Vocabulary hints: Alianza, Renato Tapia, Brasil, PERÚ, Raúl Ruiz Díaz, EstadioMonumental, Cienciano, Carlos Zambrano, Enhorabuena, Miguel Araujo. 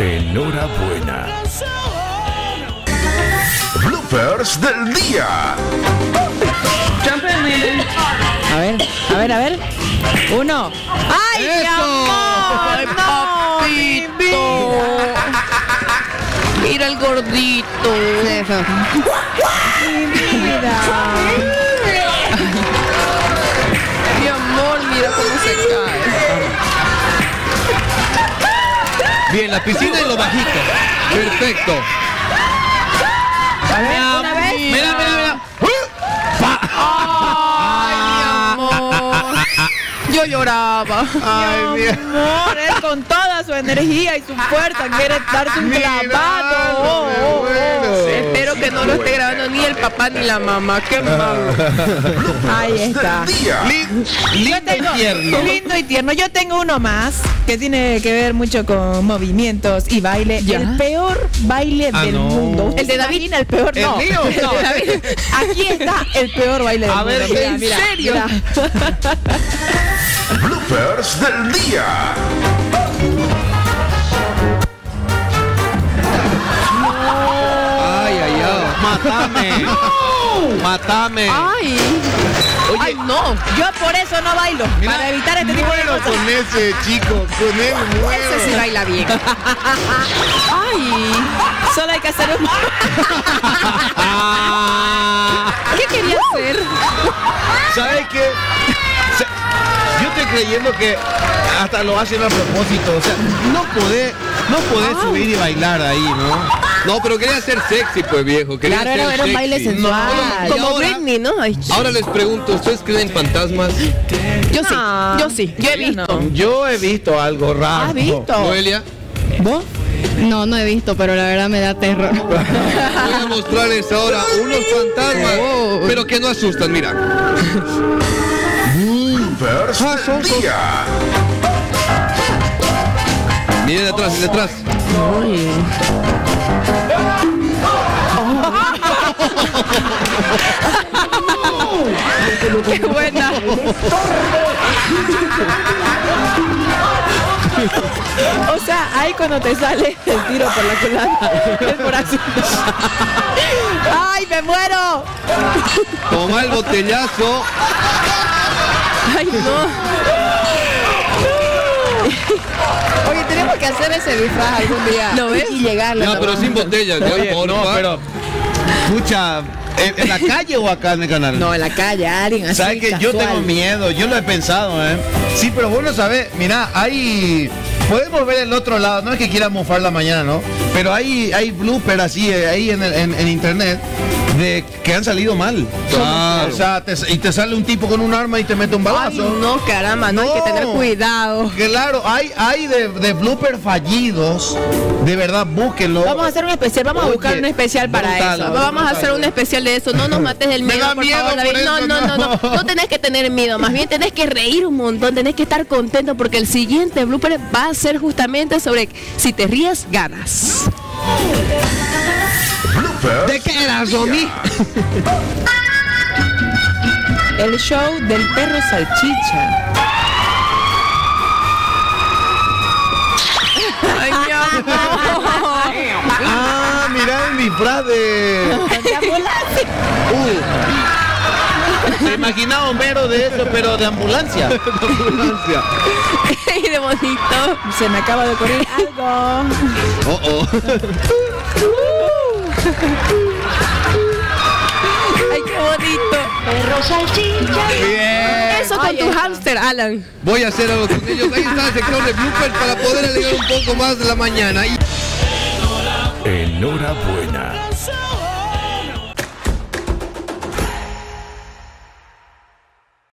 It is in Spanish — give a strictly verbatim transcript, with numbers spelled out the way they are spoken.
Enhorabuena. Bloopers del día. A ver, a ver, a ver. Uno. ¡Ay, mi amor! ¡No, mi vida! Mira el gordito. Eso. Mi vida. Mi amor, mira cómo se cae. Bien, la piscina y lo bajito. Perfecto. A ver, una vez. Mira, mira, mira. Yo lloraba. Ay, mi amor, él con toda su energía y su fuerza quiere darse un clavado. Oh, oh, oh. Espero que no lo esté grabando ni el papá ni la mamá. Qué malo. Ahí está. Lindo tengo, y tierno. Lindo y tierno. Yo tengo uno más que tiene que ver mucho con movimientos y baile. ¿Ya? El peor baile ah, del no. mundo. El de David, el peor. ¿El no. Mío? El no. De David. Aquí está el peor baile del A mundo. A ver, mira, ¿en mira, serio? Mira. Bloopers del día. No. Ay, ay, ay. Matame. No. Matame. Ay. Oye, ay, no. Yo por eso no bailo. Mira, para evitar este tipo de cosas. Con ese chico, con él muero. Ese sí baila bien. Ay. Solo hay que hacer un... ¿Qué quería hacer? ¿Sabes qué? Yo estoy creyendo que hasta lo hacen a propósito, o sea, no podés, no podés oh. subir y bailar ahí, ¿no? No, pero quería ser sexy, pues, viejo. Quería claro, era, era un baile sensual. No, no, como ahora, Britney, ¿no? Ay, ahora les pregunto, ¿ustedes creen en fantasmas? Yo no. sí, yo sí, yo he visto. No. Yo he visto algo raro. ¿Has visto? ¿Noelia? ¿Vos? No, no he visto, pero la verdad me da terror. Voy a mostrarles ahora unos fantasmas, oh. pero que no asustan, mira. Del día. Mira detrás, detrás. Ay. Oh. Qué buena. O sea, ahí cuando te sale el tiro por la culata, el corazón. Ay, me muero. Toma el botellazo. Ay, no. Oye, tenemos que hacer ese disfraz algún día. ¿Lo ves? Y llegarle. No, pero sin botellas. Oye, no, no, pero... Escucha, ¿en, ¿en la calle o acá en el canal? No, en la calle, alguien así. ¿Sabes que yo tengo miedo? Yo lo he pensado, ¿eh? Sí, pero vos lo sabés. Mirá, hay... Podemos ver el otro lado. No es que quiera mofar la mañana, ¿no? Pero hay, hay bloopers así, eh, ahí en, el, en, en internet... De que han salido mal. Ah, o sea, te, y te sale un tipo con un arma y te mete un balazo. Ay, no, caramba, no, no hay que tener cuidado. Claro, hay, hay de, de bloopers fallidos. De verdad, búsquenlo. Vamos a hacer un especial, vamos Oye, a buscar un especial brutal, para eso. Brutal, vamos a hacer brutal. un especial de eso. No nos mates el miedo. Me da por miedo favor, por eso, no, no, no, no, no. No tenés que tener miedo. Más bien tenés que reír un montón, tenés que estar contento porque el siguiente blooper va a ser justamente sobre si te ríes, ganas. ¿De qué era, zombie? El show del perro salchicha. Ay, mi amor. Ah, mirá el disfraz de... uh, se imaginaba Homero de eso, pero de ambulancia. De ambulancia. Y de bonito. Se me acaba de ocurrir algo. Oh, oh. Ay, qué bonito. Perro salchicha. Bien. Eso con Ay, tu eso. hámster, Alan. Voy a hacer algo con ellos. Ahí está el sector de bloopers para poder alegrar un poco más de la mañana. Enhorabuena.